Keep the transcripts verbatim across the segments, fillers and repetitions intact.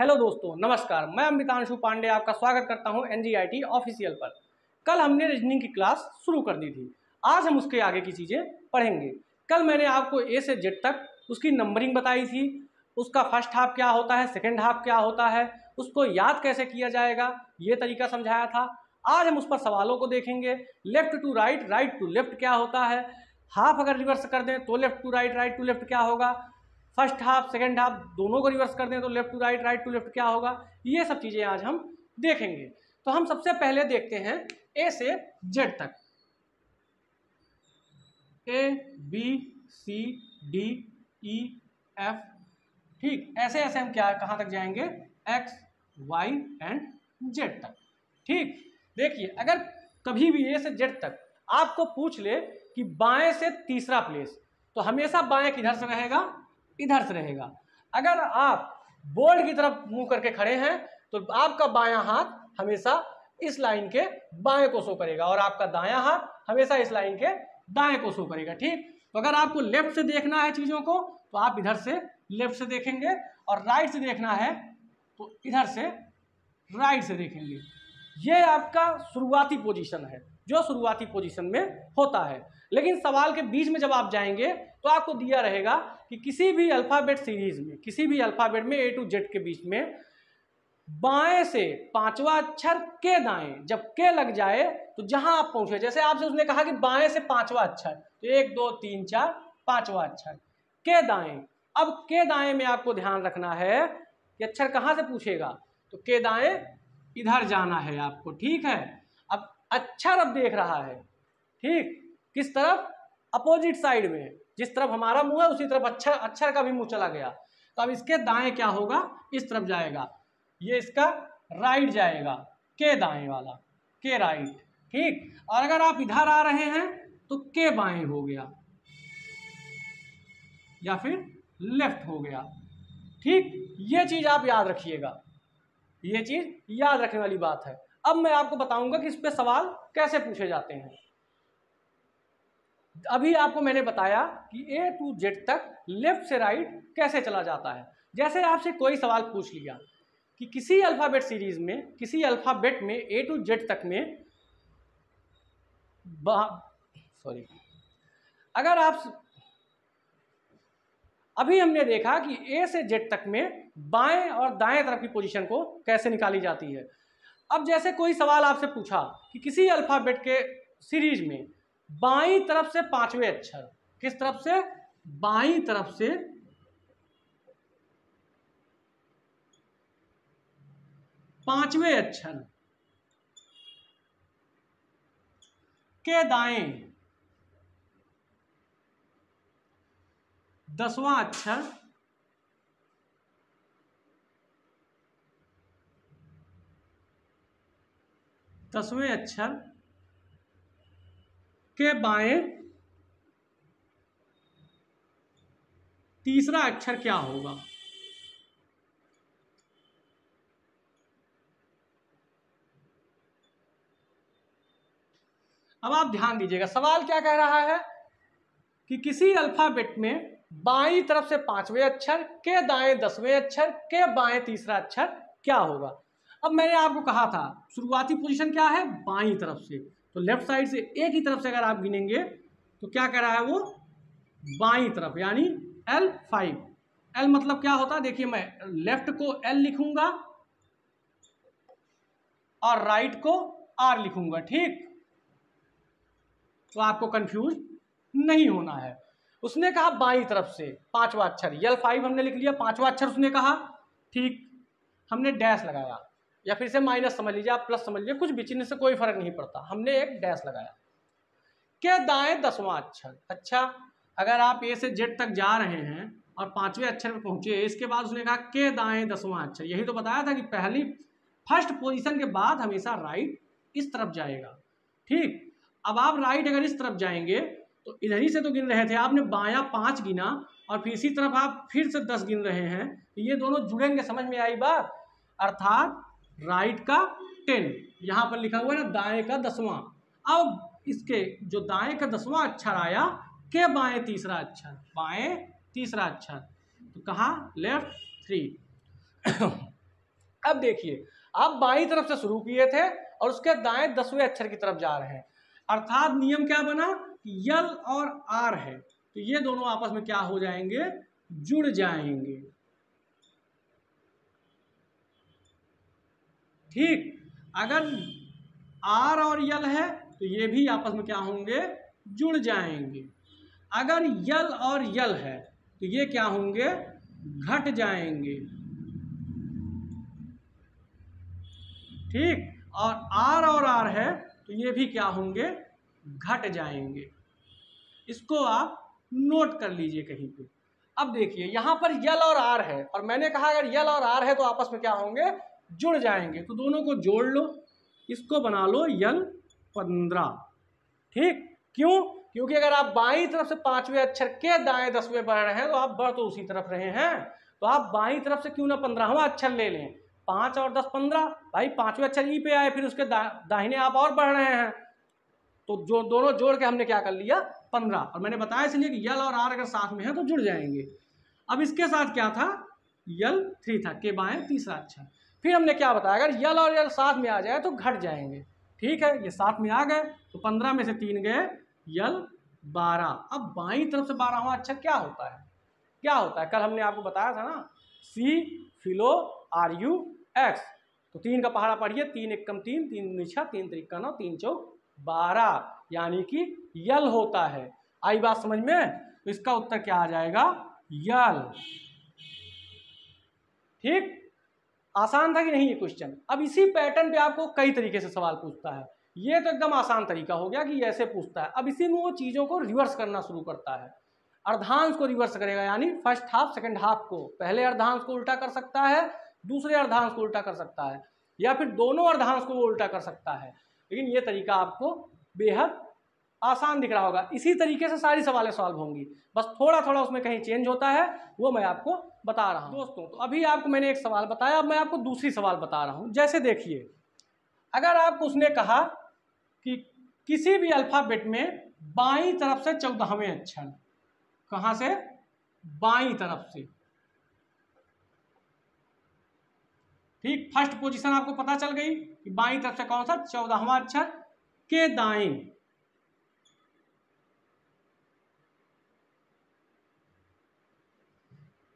Hello दोस्तों, नमस्कार। मैं अमितांशु पांडे आपका स्वागत करता हूं एनजीआईटी ऑफिशियल पर। कल हमने रीजनिंग की क्लास शुरू कर दी थी, आज हम उसके आगे की चीज़ें पढ़ेंगे। कल मैंने आपको ए से जेड तक उसकी नंबरिंग बताई थी, उसका फर्स्ट हाफ क्या होता है, सेकेंड हाफ क्या होता है, उसको याद कैसे किया जाएगा ये तरीका समझाया था। आज हम उस पर सवालों को देखेंगे। Left to right, right to left क्या होता है, हाफ अगर रिवर्स कर दें तो left to right, right to left क्या होगा, फर्स्ट हाफ सेकंड हाफ दोनों को रिवर्स कर दें तो left to right, right to left क्या होगा, ये सब चीज़ें आज हम देखेंगे। तो हम सबसे पहले देखते हैं ए से जेड तक, A B C D E F, ठीक, ऐसे ऐसे हम क्या कहाँ तक जाएंगे, एक्स वाई एंड जेड तक। ठीक, देखिए अगर कभी भी ए से जेड तक आपको पूछ ले कि बाएं से तीसरा प्लेस, तो हमेशा बाएं किधर से रहेगा, इधर से रहेगा। अगर आप बोर्ड की तरफ मुंह करके खड़े हैं तो आपका बायां हाथ हमेशा इस लाइन के बाएं को शो करेगा और आपका दायां हाथ हमेशा इस लाइन के दाएं को शो करेगा। ठीक, तो अगर आपको लेफ्ट से देखना है चीज़ों को तो आप इधर से लेफ्ट से देखेंगे, और राइट से देखना है तो इधर से राइट से देखेंगे। ये आपका शुरुआती पोजीशन है, जो शुरुआती पोजीशन में होता है। लेकिन सवाल के बीच में जब आप जाएंगे तो आपको दिया रहेगा कि किसी भी अल्फ़ाबेट सीरीज़ में, किसी भी अल्फ़ाबेट में ए टू जेड के बीच में बाएं से पांचवा अक्षर के दाएं जब के लग जाए तो जहां आप पहुंचे, जैसे आपसे उसने कहा कि बाएं से पांचवा अक्षर, तो एक दो तीन चार पांचवा अक्षर के दाएं। अब के दाएं में आपको ध्यान रखना है कि अक्षर कहाँ से पूछेगा, तो के दाएं इधर जाना है आपको। ठीक है, अब अक्षर अब देख रहा है, ठीक, किस तरफ, अपोजिट साइड में, जिस तरफ हमारा मुंह है उसी तरफ अक्षर, अक्षर का भी मुंह चला गया। तो अब इसके दाएं क्या होगा, इस तरफ जाएगा, ये इसका राइट जाएगा, के दाएं वाला, के राइट। ठीक, और अगर आप इधर आ रहे हैं तो के बाएं हो गया या फिर लेफ्ट हो गया। ठीक, ये चीज़ आप याद रखिएगा, ये चीज़ याद रखने वाली बात है। अब मैं आपको बताऊंगा कि इस पर सवाल कैसे पूछे जाते हैं। अभी आपको मैंने बताया कि ए टू जेड तक लेफ्ट से राइट कैसे चला जाता है। जैसे आपसे कोई सवाल पूछ लिया कि किसी अल्फ़ाबेट सीरीज़ में, किसी अल्फ़ाबेट में ए टू जेड तक में बा सॉरी अगर आप, अभी हमने देखा कि ए से जेड तक में बाएं और दाएं तरफ की पोजीशन को कैसे निकाली जाती है। अब जैसे कोई सवाल आपसे पूछा कि किसी अल्फ़ाबेट के सीरीज में बाईं तरफ से पांचवें अक्षर, किस तरफ से, बाईं तरफ से पांचवें अक्षर के दाएं दसवां अक्षर दसवें अक्षर के बाएं तीसरा अक्षर क्या होगा। अब आप ध्यान दीजिएगा, सवाल क्या कह रहा है कि किसी अल्फाबेट में बाईं तरफ से पांचवें अक्षर के दाएं दसवें अक्षर के बाएं तीसरा अक्षर क्या होगा। अब मैंने आपको कहा था शुरुआती पोजीशन क्या है, बाईं तरफ से, तो लेफ्ट साइड से एक ही तरफ से अगर आप गिनेंगे तो क्या कह रहा है वो, बाईं तरफ, यानी एल फाइव। एल मतलब क्या होता है, देखिए मैं लेफ्ट को एल लिखूंगा और राइट को आर लिखूंगा। ठीक, तो आपको कंफ्यूज नहीं होना है। उसने कहा बाईं तरफ से पांचवा अक्षर, एल फाइव हमने लिख लिया, पांचवा अक्षर उसने कहा। ठीक, हमने डैश लगाया, या फिर से माइनस समझ लीजिए आप, प्लस समझ लीजिए, कुछ भी चिन्ह से कोई फर्क नहीं पड़ता, हमने एक डैश लगाया, के दाएं दसवां अक्षर। अच्छा, अगर आप ए से जेड तक जा रहे हैं और पांचवें अक्षर पर पहुंचे, इसके बाद उसने कहा के दाएं दसवां अक्षर, यही तो बताया था कि पहली फर्स्ट पोजीशन के बाद हमेशा राइट इस तरफ जाएगा। ठीक, अब आप राइट अगर इस तरफ जाएंगे तो इधर ही से तो गिन रहे थे, आपने बायां पाँच गिना और फिर इसी तरफ आप फिर से दस गिन रहे हैं, ये दोनों जुड़ेंगे। समझ में आई बात, अर्थात राइट का टेन, यहाँ पर लिखा हुआ है ना दाएं का दसवां, अब इसके जो दाएं का दसवां अक्षर आया के बाएं तीसरा अक्षर, बाएं तीसरा अक्षर, तो कहाँ लेफ्ट थ्री अब देखिए आप बाईं तरफ से शुरू किए थे और उसके दाएं दसवें अक्षर की तरफ जा रहे हैं, अर्थात नियम क्या बना, यल और आर है तो ये दोनों आपस में क्या हो जाएंगे, जुड़ जाएंगे। ठीक, अगर आर और यल है तो ये भी आपस में क्या होंगे, जुड़ जाएंगे। अगर यल और यल है तो ये क्या होंगे, घट जाएंगे। ठीक, और आर और आर है तो ये भी क्या होंगे, घट जाएंगे। इसको आप नोट कर लीजिए कहीं पे। अब देखिए यहाँ पर यल और आर है और मैंने कहा अगर यल और आर है तो आपस में क्या होंगे, जुड़ जाएंगे, तो दोनों को जोड़ लो, इसको बना लो यल पंद्रह। ठीक, क्यों, क्योंकि अगर आप बाईं तरफ से पांचवें अक्षर के दाएं दसवें बढ़ रहे हैं तो आप बढ़ तो उसी तरफ रहे हैं, तो आप बाईं तरफ से क्यों ना पंद्रहवां अक्षर ले लें, पाँच और दस पंद्रह, भाई पांचवें अक्षर ई पे आए, फिर उसके दा, दाहिने आप और बढ़ रहे हैं, तो जो दोनों जोड़ के हमने क्या कर लिया, पंद्रह। और मैंने बताया इसलिए कि यल और आर अगर साथ में है तो जुड़ जाएंगे। अब इसके साथ क्या था, यल थ्री था, के बाएं तीसरा अक्षर, फिर हमने क्या बताया अगर यल और यल साथ में आ जाए तो घट जाएंगे। ठीक है, ये साथ में आ गए तो पंद्रह में से तीन गए, यल बारह। अब बाईं तरफ से बारहवां अक्षर क्या होता है, क्या होता है, कल हमने आपको बताया था ना, सी फिलो आर यू एक्स, तो तीन का पहाड़ा पढ़िए, तीन एक कम तीन, तीन दूनी छः, तीन त्रिक्का नौ, तीन चौक बारह, यानी कि यल होता है। आई बात समझ में, तो इसका उत्तर क्या आ जाएगा, यल। ठीक, आसान था कि नहीं ये क्वेश्चन। अब इसी पैटर्न पे आपको कई तरीके से सवाल पूछता है, ये तो एकदम आसान तरीका हो गया कि ऐसे पूछता है। अब इसी में वो चीज़ों को रिवर्स करना शुरू करता है, अर्धांश को रिवर्स करेगा, यानी फर्स्ट हाफ सेकंड हाफ को, पहले अर्धांश को उल्टा कर सकता है, दूसरे अर्धांश को उल्टा कर सकता है, या फिर दोनों अर्धांश को वो उल्टा कर सकता है, लेकिन ये तरीका आपको बेहद आसान दिख रहा होगा। इसी तरीके से सारी सवालें सॉल्व होंगी, बस थोड़ा थोड़ा उसमें कहीं चेंज होता है, वो मैं आपको बता रहा हूँ। दोस्तों, तो अभी आपको मैंने एक सवाल बताया, अब मैं आपको दूसरी सवाल बता रहा हूँ। जैसे देखिए, अगर आपको उसने कहा कि किसी भी अल्फ़ाबेट में बाईं तरफ से चौदहवें अक्षर, कहाँ से, बाईं तरफ से। ठीक, फर्स्ट पोजीशन आपको पता चल गई कि बाईं तरफ से कौन सा, चौदहवां अक्षर के दाएं।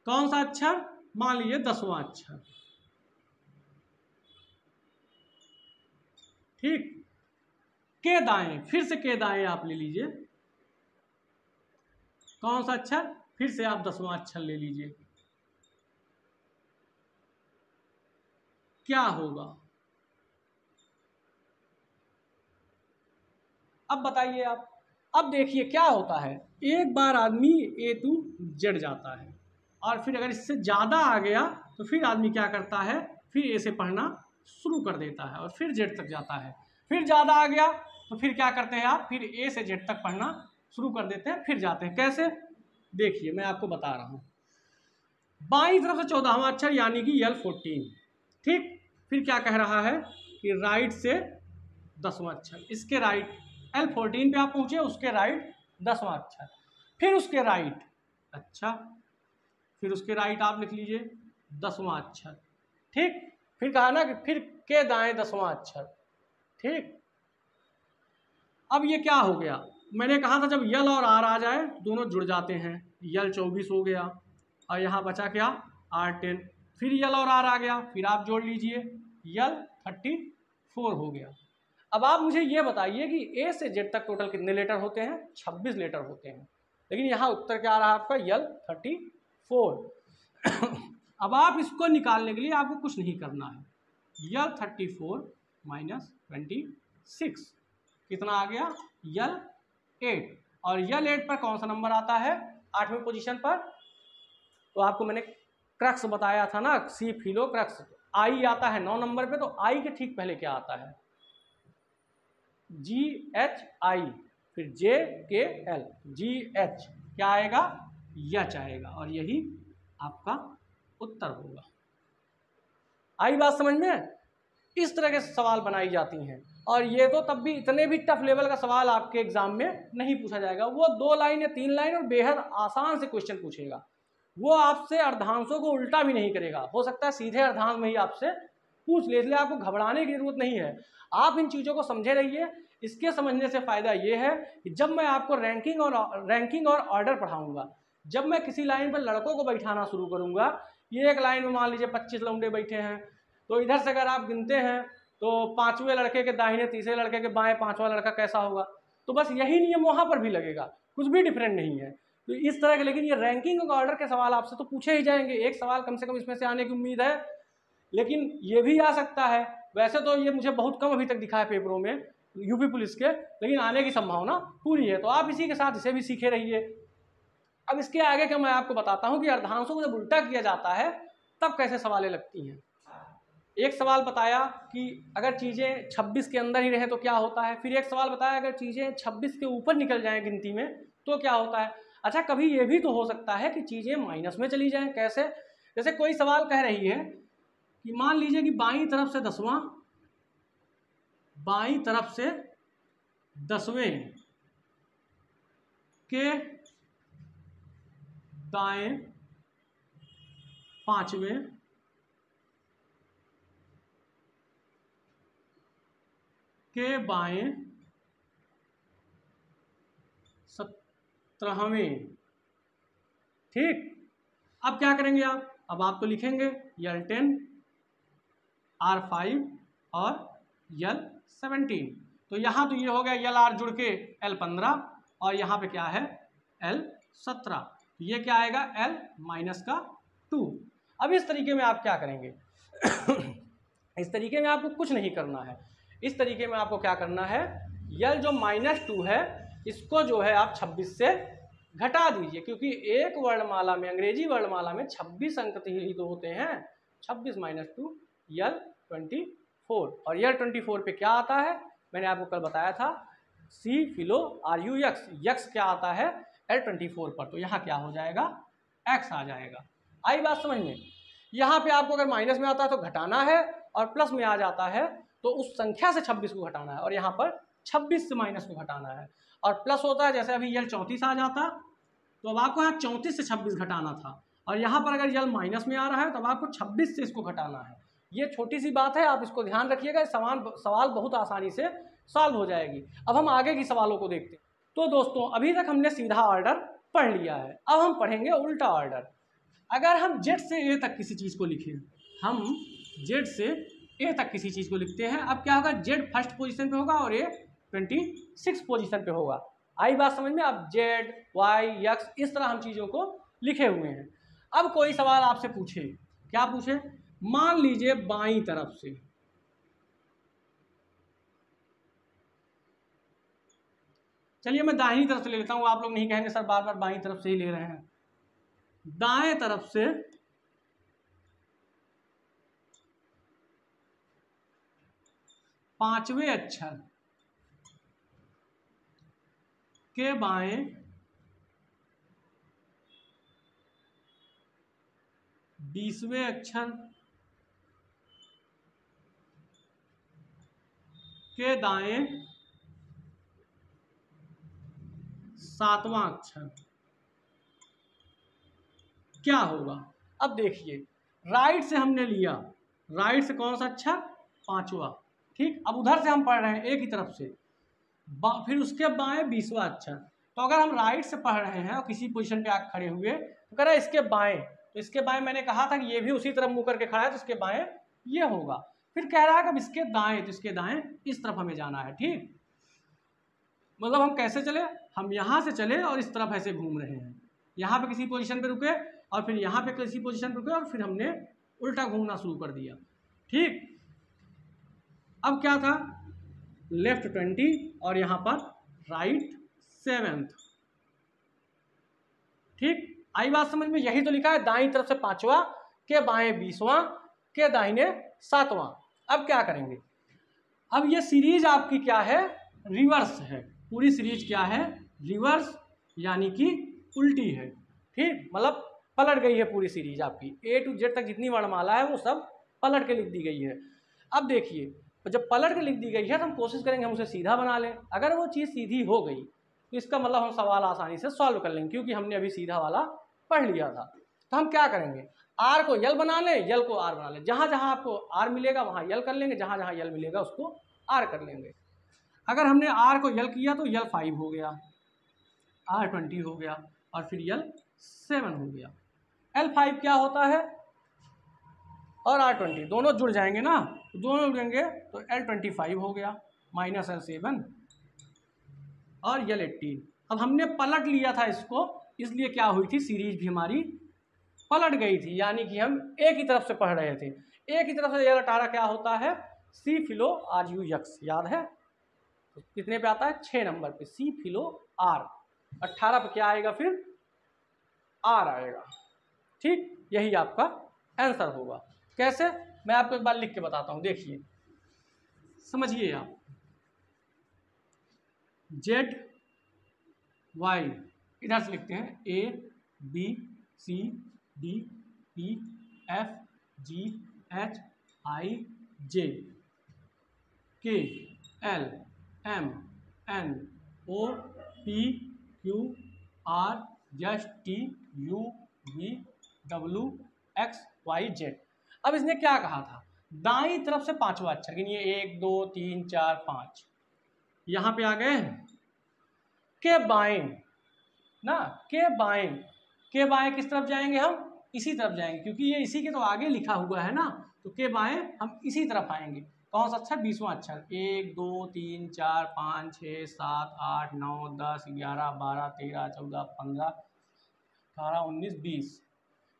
कौन सा अक्षर, मान लीजिए दसवां अक्षर। ठीक, के दाएं, फिर से के दाएं आप ले लीजिए, कौन सा अक्षर, फिर से आप दसवां अक्षर ले लीजिए, क्या होगा। अब बताइए आप, अब देखिए क्या होता है, एक बार आदमी ए टू जेड जाता है और फिर अगर इससे ज़्यादा आ गया तो फिर आदमी क्या करता है, फिर ए से पढ़ना शुरू कर देता है और फिर जेड तक जाता है, फिर ज़्यादा आ गया तो फिर क्या करते हैं आप, फिर ए से जेड तक पढ़ना शुरू कर देते हैं, फिर जाते हैं। कैसे, देखिए मैं आपको बता रहा हूँ। बाईं तरफ से चौदहवां अक्षर यानी कि यल फोर्टीन। ठीक, फिर क्या कह रहा है कि राइट से दसवां अक्षर, इसके राइट एल फोर्टीन पे आप पहुँचे, उसके राइट दसवां अक्षर, फिर उसके राइट, अच्छा फिर उसके राइट आप लिख लीजिए दसवां अक्षर। ठीक, फिर कहा ना कि फिर के दाएं दसवां अक्षर। ठीक, अब ये क्या हो गया, मैंने कहा था जब यल और आर आ जाए दोनों जुड़ जाते हैं, यल चौबीस हो गया और यहाँ बचा क्या, आर टेन, फिर यल और आर आ गया, फिर आप जोड़ लीजिए, यल थर्टी फोर हो गया। अब आप मुझे ये बताइए कि ए से जेड तक टोटल कितने लेटर होते हैं, छब्बीस लेटर होते हैं, लेकिन यहाँ उत्तर क्या आ रहा है आपका, यल थर्टी फोर। अब आप इसको निकालने के लिए आपको कुछ नहीं करना है, L thirty four minus twenty six कितना आ गया, यल एट, और यल एट पर कौन सा नंबर आता है, आठवें पोजीशन पर। तो आपको मैंने क्रक्स बताया था ना, सी फिलो क्रक्स, आई आता है नौ नंबर पे, तो आई के ठीक पहले क्या आता है, जी एच आई, फिर जे के एल, जी एच क्या आएगा, यच आएगा, और यही आपका उत्तर होगा। आई बात समझ में, इस तरह के सवाल बनाई जाती हैं, और ये तो तब भी इतने भी टफ लेवल का सवाल आपके एग्जाम में नहीं पूछा जाएगा, वो दो लाइन या तीन लाइन और बेहद आसान से क्वेश्चन पूछेगा। वो आपसे अर्धांशों को उल्टा भी नहीं करेगा, हो सकता है सीधे अर्धांश में ही आपसे पूछ ले, इसलिए आपको घबराने की जरूरत नहीं है। आप इन चीज़ों को समझे रहिए। इसके समझने से फ़ायदा ये है कि जब मैं आपको रैंकिंग और रैंकिंग और ऑर्डर पढ़ाऊँगा, जब मैं किसी लाइन पर लड़कों को बैठाना शुरू करूँगा, ये एक लाइन में मान लीजिए पच्चीस लौंडे बैठे हैं, तो इधर से अगर आप गिनते हैं तो पाँचवें लड़के के दाहिने, तीसरे लड़के के बाएँ, पाँचवा लड़का कैसा होगा, तो बस यही नियम वहाँ पर भी लगेगा, कुछ भी डिफरेंट नहीं है। तो इस तरह के, लेकिन ये रैंकिंग और ऑर्डर के सवाल आपसे तो पूछे ही जाएंगे, एक सवाल कम से कम इसमें से आने की उम्मीद है, लेकिन ये भी आ सकता है। वैसे तो ये मुझे बहुत कम अभी तक दिखा है पेपरों में यूपी पुलिस के, लेकिन आने की संभावना पूरी है। तो आप इसी के साथ इसे भी सीखे रहिए। अब इसके आगे क्या मैं आपको बताता हूँ कि अर्धांशों को जब उल्टा किया जाता है तब कैसे सवालें लगती हैं। एक सवाल बताया कि अगर चीज़ें छब्बीस के अंदर ही रहे तो क्या होता है, फिर एक सवाल बताया अगर चीज़ें छब्बीस के ऊपर निकल जाएँ गिनती में तो क्या होता है। अच्छा, कभी ये भी तो हो सकता है कि चीज़ें माइनस में चली जाएँ। कैसे? जैसे कोई सवाल कह रही है कि मान लीजिए कि बाईं तरफ से दसवां, बाईं तरफ से दसवें के दाएं पांचवें के बाएं सत्रहवें। ठीक, अब क्या करेंगे आप? अब आप तो लिखेंगे यल टेन, आर फाइव और यल सेवनटीन। तो यहाँ तो ये हो गया यल आर जुड़ के एल पंद्रह, और यहाँ पे क्या है एल सत्रह। ये क्या आएगा एल माइनस का टू। अब इस तरीके में आप क्या करेंगे? इस तरीके में आपको कुछ नहीं करना है। इस तरीके में आपको क्या करना है, यल जो माइनस टू है इसको जो है आप छब्बीस से घटा दीजिए, क्योंकि एक वर्णमाला में, अंग्रेजी वर्णमाला में छब्बीस अंक ही तो होते हैं। छब्बीस minus two L twenty four, और यल ट्वेंटी फोर पे क्या आता है, मैंने आपको कल बताया था, सी फिलो आर यू यक्स। यक्स क्या आता है एल ट्वेंटी फोर पर, तो यहाँ क्या हो जाएगा एक्स आ जाएगा। आई बात समझ में? यहाँ पे आपको अगर माइनस में आता है तो घटाना है, और प्लस में आ जाता है तो उस संख्या से छब्बीस को घटाना है, और यहाँ पर छब्बीस से माइनस को घटाना है। और प्लस होता है, जैसे अभी यल चौंतीस आ जाता तो अब आपको यहाँ चौंतीस से छब्बीस घटाना था, और यहाँ पर अगर यल माइनस में आ रहा है तो अब आपको छब्बीस से इसको घटाना है। ये छोटी सी बात है, आप इसको ध्यान रखिएगा। सवाल सवाल बहुत आसानी से सॉल्व हो जाएगी। अब हम आगे की सवालों को देखते हैं। तो दोस्तों, अभी तक हमने सीधा ऑर्डर पढ़ लिया है, अब हम पढ़ेंगे उल्टा ऑर्डर। अगर हम जेड से ए तक किसी चीज़ को लिखें, हम जेड से ए तक किसी चीज़ को लिखते हैं, अब क्या होगा, जेड फर्स्ट पोजीशन पे होगा और ए ट्वेंटी सिक्स पोजिशन पे होगा। आई बात समझ में? अब जेड, वाई, यक्स, इस तरह हम चीज़ों को लिखे हुए हैं। अब कोई सवाल आपसे पूछे, क्या पूछे, मान लीजिए बाई तरफ से, चलिए मैं दाहिनी तरफ से ले लेता हूँ, आप लोग नहीं कहेंगे सर बार बार बाई तरफ से ही ले रहे हैं, दाएं तरफ से पांचवें अक्षर के बाएं बीसवें अक्षर के दाएं सातवां अक्षर, क्या होगा? अब देखिए, राइट से हमने लिया, राइट से कौन सा अक्षर, पांचवा। ठीक, अब उधर से हम पढ़ रहे हैं ए की तरफ से, फिर उसके बाएं बीसवा अक्षर। तो अगर हम राइट से पढ़ रहे हैं और किसी पोजीशन पे आकर खड़े हुए तो कह रहा है इसके बाएं, तो इसके बाएं मैंने कहा था कि ये भी उसी तरफ मुँह करके खड़ा है, तो इसके बाएं ये होगा। फिर कह रहा है कि अब इसके दाएं, तो इसके दाएं इस तरफ हमें जाना है। ठीक, मतलब हम कैसे चले, हम यहाँ से चले और इस तरफ ऐसे घूम रहे हैं, यहाँ पर किसी पोजिशन पर रुके और फिर यहाँ पर किसी पोजिशन पर रुके और फिर हमने उल्टा घूमना शुरू कर दिया। ठीक, अब क्या था, लेफ्ट ट्वेंटी और यहाँ पर राइट सेवेंथ। ठीक, आई बात समझ में? यही तो लिखा है, दाईं तरफ से पांचवा के बाएं बीसवां के दाहिने सातवां। अब क्या करेंगे, अब ये सीरीज आपकी क्या है, रिवर्स है। पूरी सीरीज क्या है, रिवर्स, यानी कि उल्टी है। ठीक, मतलब पलट गई है पूरी सीरीज आपकी, ए टू जेड तक जितनी वर्णमाला है वो सब पलट के लिख दी गई है। अब देखिए, जब पलट के लिख दी गई है तो हम कोशिश करेंगे हम उसे सीधा बना लें। अगर वो चीज़ सीधी हो गई तो इसका मतलब हम सवाल आसानी से सॉल्व कर लेंगे, क्योंकि हमने अभी सीधा वाला पढ़ लिया था। तो हम क्या करेंगे, आर को यल बना लें, यल को आर बना लें। जहाँ जहाँ आपको आर मिलेगा वहाँ यल कर लेंगे, जहाँ जहाँ यल मिलेगा उसको आर कर लेंगे। अगर हमने आर को यल किया तो यल फाइव हो गया, आर ट्वेंटी हो गया और फिर यल सेवन हो गया। एल फाइव क्या होता है और आर ट्वेंटी दोनों जुड़ जाएंगे ना, दोनों जुड़ेंगे तो एल ट्वेंटी फाइव हो गया माइनस एल सेवन और यल एट्टीन। अब हमने पलट लिया था इसको, इसलिए क्या हुई थी सीरीज भी हमारी पलट गई थी, यानी कि हम एक ही तरफ से पढ़ रहे थे। एक ही तरफ से यल अठारह क्या होता है सी फिलो आर यू यक्स, याद है तो कितने पे आता है छः नंबर पे सी फिलो आर, अट्ठारह पे क्या आएगा फिर आर आएगा। ठीक, यही आपका आंसर होगा। कैसे, मैं आपको एक बार लिख के बताता हूँ, देखिए समझिए आप। जेड वाई इधर से लिखते हैं A B C D E F G H I J K L M N O P Q R S T U V W X Y Z. अब इसने क्या कहा था, दाईं तरफ से पांचवा अक्षर गिनिए, एक दो तीन चार पाँच, यहाँ पे आ गए के बाएं ना, के बाएं के बाएं किस तरफ जाएंगे हम इसी तरफ जाएंगे, क्योंकि ये इसी के तो आगे लिखा हुआ है ना, तो के बाएं हम इसी तरफ आएंगे। कौन सा अक्षर, बीसवां अक्षर, एक दो तीन चार पाँच छः सात आठ नौ दस ग्यारह बारह तेरह चौदह पंद्रह अठारह उन्नीस बीस।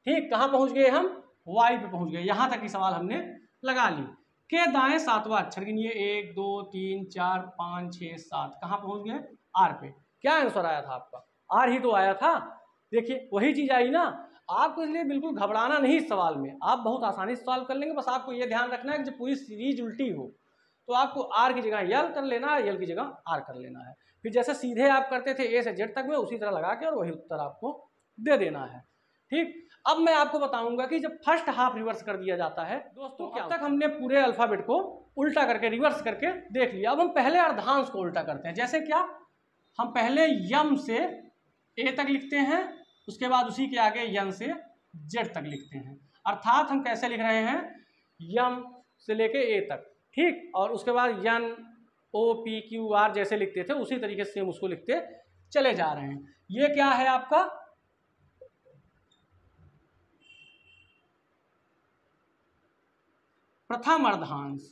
ठीक, कहाँ पहुँच गए हम, वाई पे पहुँच गए। यहाँ तक की सवाल हमने लगा ली। के दाएं सातवां अक्षर गिनिए, एक दो तीन चार पाँच छः सात, कहाँ पहुँच गए आर पे। क्या आंसर आया था आपका, आर ही तो आया था। देखिए वही चीज़ आई ना, आपको इसलिए बिल्कुल घबराना नहीं इस सवाल में, आप बहुत आसानी से सॉल्व कर लेंगे। बस आपको ये ध्यान रखना है कि जब पूरी सीरीज उल्टी हो तो आपको आर की जगह यल कर लेना है, यल की जगह आर कर लेना है। फिर जैसे सीधे आप करते थे ए से जेड तक में, उसी तरह लगा के और वही उत्तर आपको दे देना है। ठीक, अब मैं आपको बताऊंगा कि जब फर्स्ट हाफ रिवर्स कर दिया जाता है दोस्तों, क्या तक हमने पूरे अल्फ़ाबेट को उल्टा करके रिवर्स करके देख लिया। अब हम पहले अर्धांश को उल्टा करते हैं। जैसे क्या, हम पहले यम से ए तक लिखते हैं, उसके बाद उसी के आगे यन से जेड तक लिखते हैं। अर्थात हम कैसे लिख रहे हैं, यम से लेके ए तक, ठीक, और उसके बाद N O P Q R जैसे लिखते थे उसी तरीके से हम उसको लिखते चले जा रहे हैं। ये क्या है आपका प्रथम अर्धांश।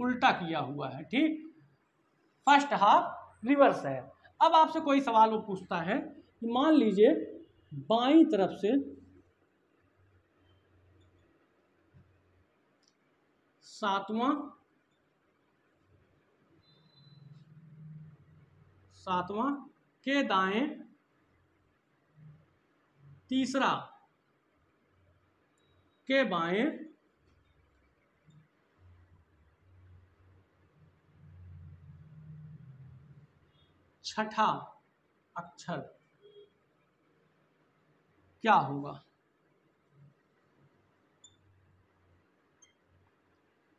उल्टा किया हुआ है, ठीक, फर्स्ट हाफ रिवर्स है। अब आपसे कोई सवाल वो पूछता है कि मान लीजिए बाईं तरफ से सातवां सातवां के दाएं तीसरा के बाएं छठा अक्षर क्या होगा।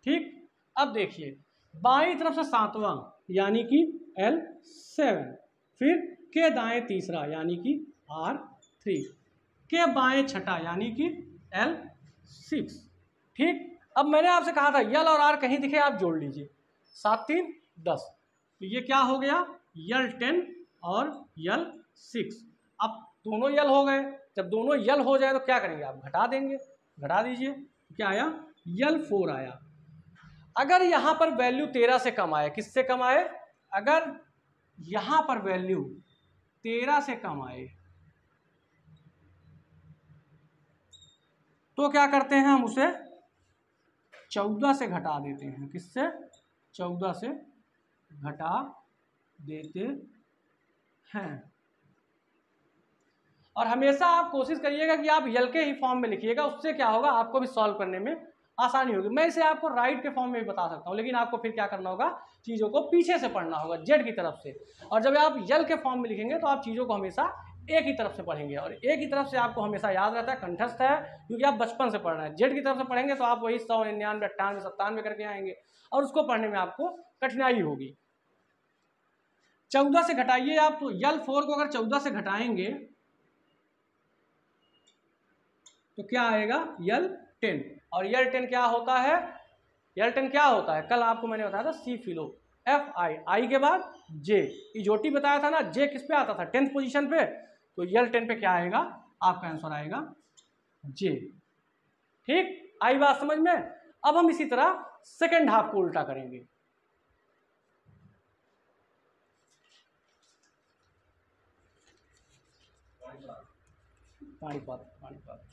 ठीक, अब देखिए बाईं तरफ से सातवां यानी कि एल सेवन, फिर के दाएं तीसरा यानी कि आर थ्री, के बाएं छठा यानी कि एल सिक्स। ठीक, अब मैंने आपसे कहा था यल और आर कहीं दिखे आप जोड़ लीजिए, सात तीन दस, तो ये क्या हो गया यल टेन और यल सिक्स। अब दोनों यल हो गए, जब दोनों यल हो जाए तो क्या करेंगे आप घटा देंगे, घटा दीजिए, क्या आया यल फोर आया। अगर यहाँ पर वैल्यू तेरह से कम आए, किससे कम आए, अगर यहाँ पर वैल्यू तेरह से कम आए तो क्या करते हैं हम उसे चौदह से घटा देते हैं, किससे चौदह से घटा देते हैं। और हमेशा आप कोशिश करिएगा कि आप यल के ही फॉर्म में लिखिएगा, उससे क्या होगा आपको भी सॉल्व करने में आसानी होगी। मैं इसे आपको राइट के फॉर्म में भी बता सकता हूँ, लेकिन आपको फिर क्या करना होगा चीज़ों को पीछे से पढ़ना होगा, जेड की तरफ से। और जब आप यल के फॉर्म में लिखेंगे तो आप चीज़ों को हमेशा एक ही तरफ से पढ़ेंगे, और एक ही तरफ से आपको हमेशा याद रहता है, कंठस्थ है, क्योंकि आप बचपन से पढ़ रहे हैं। जेड की तरफ से पढ़ेंगे तो आप वही सौ निन्यानवे अट्ठानवे सत्तानवे करके आएंगे और उसको पढ़ने में आपको कठिनाई होगी। चौदह से घटाइए आप, तो यल फोर को अगर चौदह से घटाएंगे तो क्या आएगा यल टेन। और यल टेन क्या होता है, यल टेन क्या होता है, कल आपको मैंने बताया था सी फिलो, एफ आई, आई के बाद जे, इजोटी बताया था ना, जे किस पे आता था, टेंथ पोजीशन पे, तो यल टेन पे क्या आएगा, आपका आंसर आएगा जे। ठीक, आई बात समझ में। अब हम इसी तरह सेकेंड हाफ को उल्टा करेंगे। पानीपत, पानीपत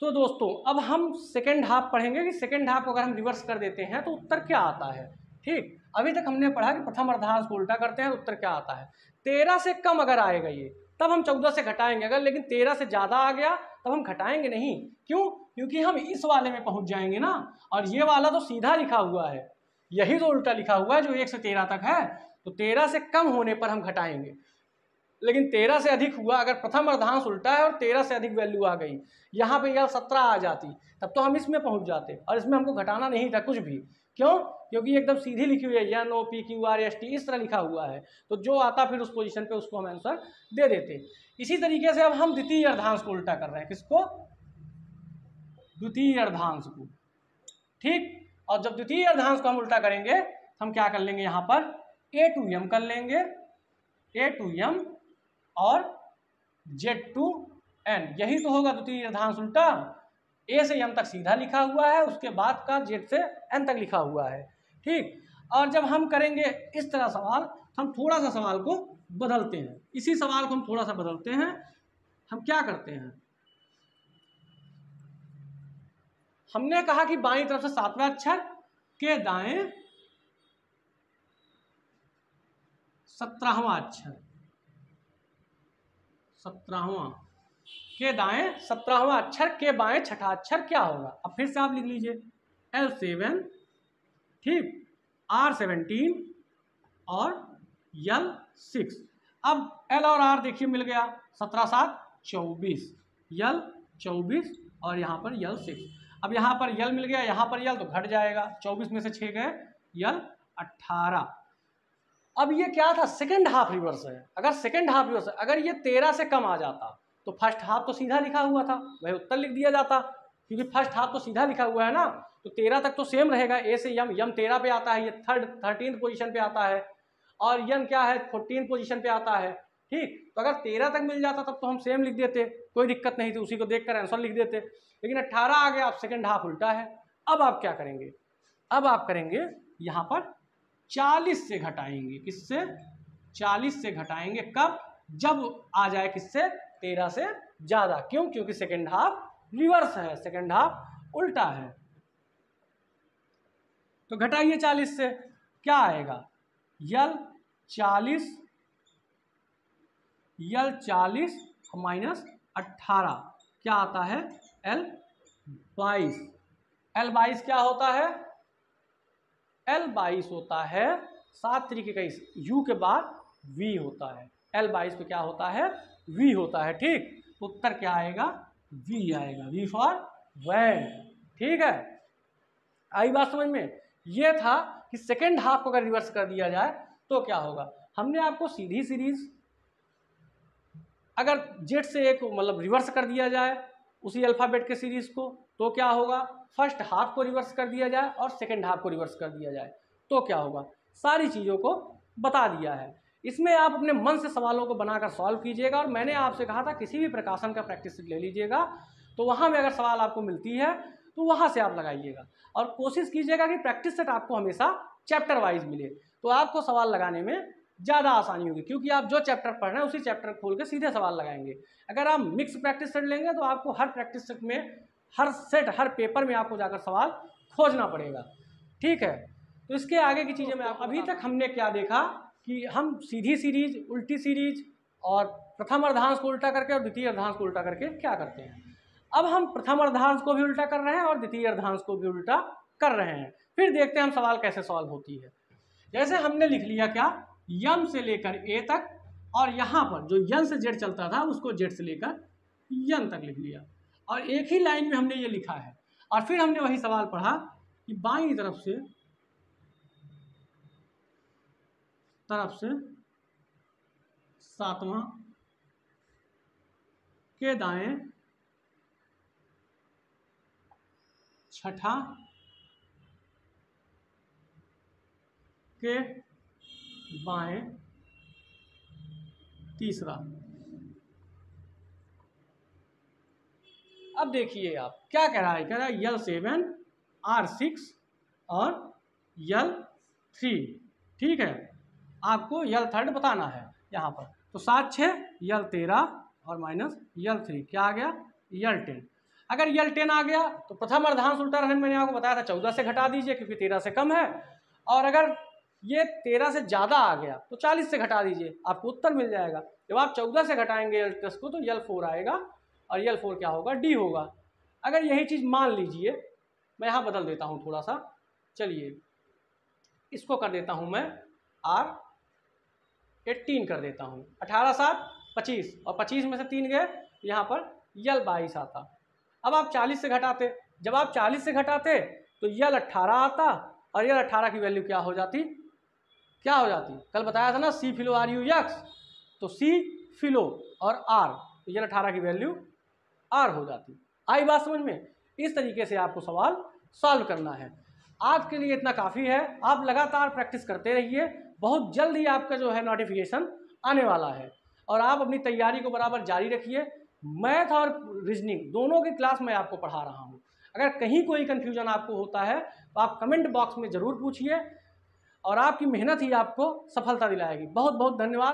तो दोस्तों अब हम सेकेंड हाफ पढ़ेंगे कि सेकेंड हाफ को अगर हम रिवर्स कर देते हैं तो उत्तर क्या आता है। ठीक, अभी तक हमने पढ़ा कि प्रथम अर्धांश को उल्टा करते हैं तो उत्तर क्या आता है। तेरह से कम अगर आएगा ये तब हम चौदह से घटाएंगे, अगर लेकिन तेरह से ज़्यादा आ गया तब हम घटाएंगे नहीं। क्यों? क्योंकि हम इस वाले में पहुंच जाएंगे ना, और ये वाला तो सीधा लिखा हुआ है, यही तो उल्टा लिखा हुआ है जो एक से तेरह तक है, तो तेरह से कम होने पर हम घटाएंगे। लेकिन तेरह से अधिक हुआ, अगर प्रथम अर्धांश उल्टा है और तेरह से अधिक वैल्यू आ गई, यहाँ पे यार सत्रह आ जाती तब तो हम इसमें पहुँच जाते, और इसमें हमको घटाना नहीं था कुछ भी। क्यों? क्योंकि एकदम सीधी लिखी हुई है, N O P Q R S T इस तरह लिखा हुआ है, तो जो आता फिर उस पोजीशन पे उसको हम आंसर दे देते। इसी तरीके से अब हम द्वितीय अर्धांश को उल्टा कर रहे हैं। किसको? द्वितीय अर्धांश को। ठीक, और जब द्वितीय अर्धांश को हम उल्टा करेंगे हम क्या कर लेंगे, यहाँ पर ए टू एम कर लेंगे, ए टू एम और जेड टू एन, यही तो होगा द्वितीय अर्धांश उल्टा। ए से एम तक सीधा लिखा हुआ है, उसके बाद का जेड से एन तक लिखा हुआ है। ठीक, और जब हम करेंगे इस तरह सवाल, हम थोड़ा सा सवाल को बदलते हैं। इसी सवाल को हम थोड़ा सा बदलते हैं। हम क्या करते हैं, हमने कहा कि बाईं तरफ से सातवां अक्षर के दाएं सत्रहवां अक्षर, सत्रहवां के दाएं सत्रहवां अक्षर के बाएं छठा अक्षर क्या होगा। अब फिर से आप लिख लीजिए एल सेवन, ठीक, आर सेवनटीन और यल सिक्स। अब एल और आर देखिए मिल गया, सत्रह सात चौबीस, यल चौबीस और यहाँ पर यल सिक्स। अब यहाँ पर यल मिल गया, यहाँ पर यल तो घट जाएगा, चौबीस में से छः गए, यल अट्ठारह। अब ये क्या था, सेकेंड हाफ रिवर्स है। अगर सेकेंड हाफ रिवर्स है, अगर ये तेरह से कम आ जाता तो फर्स्ट हाफ तो सीधा लिखा हुआ था, वही उत्तर लिख दिया जाता, क्योंकि फर्स्ट हाफ तो सीधा लिखा हुआ है ना, तो तेरह तक तो सेम रहेगा। ए से यम, यम तेरह पे आता है, ये थर्ड थर्टीन पोजीशन पे आता है, और यम क्या है फोर्टीन पोजीशन पे आता है। ठीक, तो अगर तेरह तक मिल जाता तब तो हम सेम लिख देते, कोई दिक्कत नहीं थी, उसी को देखकर आंसर लिख देते। लेकिन अट्ठारह आ गया, आप सेकेंड हाफ उल्टा है। अब आप क्या करेंगे, अब आप करेंगे यहाँ पर चालीस से घटाएंगे। किससे? चालीस से घटाएंगे। कब? जब आ जाए किससे, तेरह से ज़्यादा। क्यों? क्योंकि सेकेंड हाफ रिवर्स है, सेकेंड हाफ उल्टा है। तो घटाइए चालीस से, क्या आएगा, यल चालीस, यल चालीस माइनस अट्ठारह क्या आता है, एल बाईस। एल बाईस क्या होता है, एल बाईस होता है सात तरीके का इस यू के बाद वी होता है, एल बाईस पे क्या होता है, वी होता है। ठीक, तो उत्तर क्या आएगा, वी आएगा, वी फॉर वैन। ठीक है, आई बात समझ में। ये था कि सेकेंड हाफ को अगर रिवर्स कर दिया जाए तो क्या होगा। हमने आपको सीधी सीरीज अगर जेड से एक मतलब रिवर्स कर दिया जाए उसी अल्फ़ाबेट के सीरीज़ को तो क्या होगा, फर्स्ट हाफ को रिवर्स कर दिया जाए और सेकेंड हाफ को रिवर्स कर दिया जाए तो क्या होगा, सारी चीज़ों को बता दिया है। इसमें आप अपने मन से सवालों को बनाकर सॉल्व कीजिएगा, और मैंने आपसे कहा था किसी भी प्रकाशन का प्रैक्टिस ले लीजिएगा, तो वहाँ में अगर सवाल आपको मिलती है तो वहाँ से आप लगाइएगा, और कोशिश कीजिएगा कि प्रैक्टिस सेट आपको हमेशा चैप्टर वाइज मिले, तो आपको सवाल लगाने में ज़्यादा आसानी होगी, क्योंकि आप जो चैप्टर पढ़ रहे हैं उसी चैप्टर खोल के सीधे सवाल लगाएंगे। अगर आप मिक्स प्रैक्टिस सेट लेंगे तो आपको हर प्रैक्टिस सेट में, हर सेट, हर पेपर में आपको जाकर सवाल खोजना पड़ेगा। ठीक है, तो इसके आगे की चीज़ें मैं आपको, अभी तक हमने क्या देखा कि हम सीधी सीरीज, उल्टी सीरीज और प्रथम अर्धांश को उल्टा करके और द्वितीय अर्धांश को उल्टा करके क्या करते हैं। अब हम प्रथम अर्धांश को भी उल्टा कर रहे हैं और द्वितीय अर्धांश को भी उल्टा कर रहे हैं, फिर देखते हैं हम सवाल कैसे सॉल्व होती है। जैसे हमने लिख लिया क्या, यम से लेकर ए तक, और यहाँ पर जो यन से जेड चलता था उसको जेड से लेकर यन तक लिख लिया और एक ही लाइन में हमने ये लिखा है। और फिर हमने वही सवाल पढ़ा कि बाईं तरफ से तरफ से सातवां के दाएं छठा के बाएं तीसरा। अब देखिए आप क्या कह रहा है, कह रहा है यल सेवन आर सिक्स और यल थ्री। ठीक है, आपको यल थर्ड बताना है यहाँ पर। तो सात छः यल तेरह और माइनस यल थ्री क्या आ गया, यल टेन। अगर यल टेन आ गया तो प्रथम अर्धांश उल्टा रहन मैंने आपको बताया था चौदह से घटा दीजिए क्योंकि तेरह से कम है, और अगर ये तेरह से ज़्यादा आ गया तो चालीस से घटा दीजिए, आपको उत्तर मिल जाएगा। जब आप चौदह से घटाएंगे यल दस को तो यल फोर आएगा और यल फोर क्या होगा, डी होगा। अगर यही चीज़ मान लीजिए, मैं यहाँ बदल देता हूँ थोड़ा सा, चलिए इसको कर देता हूँ मैं आर एट्टीन कर देता हूँ। अठारह सात पच्चीस और पच्चीस में से तीन गए, यहाँ पर यल बाईस आता। अब आप चालीस से घटाते, जब आप चालीस से घटाते तो यल अट्ठारह आता और यल अट्ठारह की वैल्यू क्या हो जाती, क्या हो जाती, कल बताया था ना सी फिलो आर यू एक्स, तो सी फिलो और आर, तो यल अट्ठारह की वैल्यू आर हो जाती। आई बात समझ में? इस तरीके से आपको सवाल सॉल्व करना है। आज के लिए इतना काफ़ी है, आप लगातार प्रैक्टिस करते रहिए, बहुत जल्द ही आपका जो है नोटिफिकेशन आने वाला है और आप अपनी तैयारी को बराबर जारी रखिए। मैथ और रीजनिंग दोनों की क्लास मैं आपको पढ़ा रहा हूँ। अगर कहीं कोई कन्फ्यूजन आपको होता है तो आप कमेंट बॉक्स में ज़रूर पूछिए और आपकी मेहनत ही आपको सफलता दिलाएगी। बहुत बहुत धन्यवाद।